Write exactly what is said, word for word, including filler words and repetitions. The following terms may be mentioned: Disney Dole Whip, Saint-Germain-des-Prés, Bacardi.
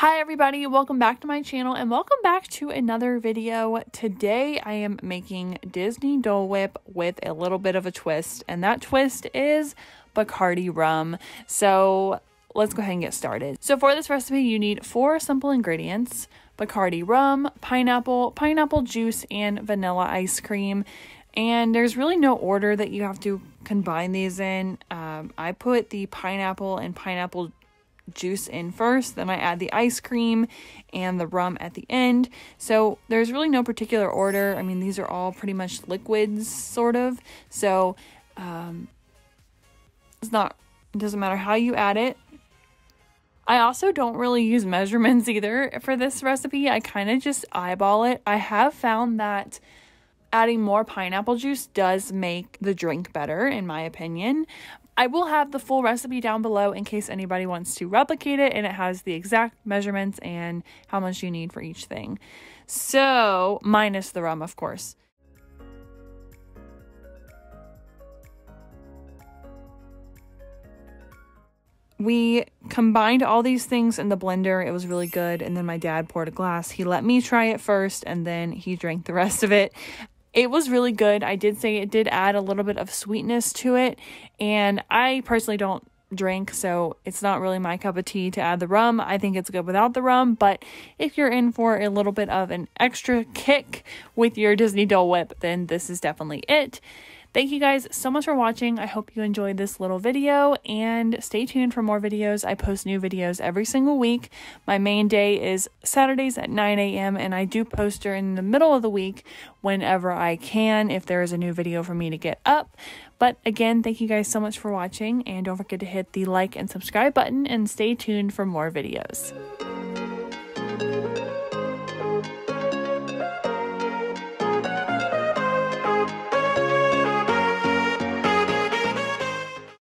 Hi everybody, welcome back to my channel and welcome back to another video. Today I am making Disney Dole Whip with a little bit of a twist, and that twist is Bacardi rum. So let's go ahead and get started. So for this recipe you need four simple ingredients: Bacardi rum, pineapple, pineapple juice, and vanilla ice cream. And there's really no order that you have to combine these in. Um, I put the pineapple and pineapple juice juice in first, then I add the ice cream and the rum at the end. So there's really no particular order. I mean, these are all pretty much liquids, sort of. So um, it's not, it doesn't matter how you add it. I also don't really use measurements either for this recipe. I kind of just eyeball it. I have found that adding more pineapple juice does make the drink better, in my opinion. I will have the full recipe down below in case anybody wants to replicate it, and it has the exact measurements and how much you need for each thing. So, minus the rum, of course. We combined all these things in the blender. It was really good, and then my dad poured a glass. He let me try it first, and then he drank the rest of it. It was really good. I did say it did add a little bit of sweetness to it, and I personally don't drink, so it's not really my cup of tea to add the rum. I think it's good without the rum, but if you're in for a little bit of an extra kick with your Disney Dole Whip, then this is definitely it. Thank you guys so much for watching. I hope you enjoyed this little video, and stay tuned for more videos. I post new videos every single week. My main day is Saturdays at nine A M and I do post during the middle of the week whenever I can if there is a new video for me to get up. But again, thank you guys so much for watching, and don't forget to hit the like and subscribe button, and stay tuned for more videos.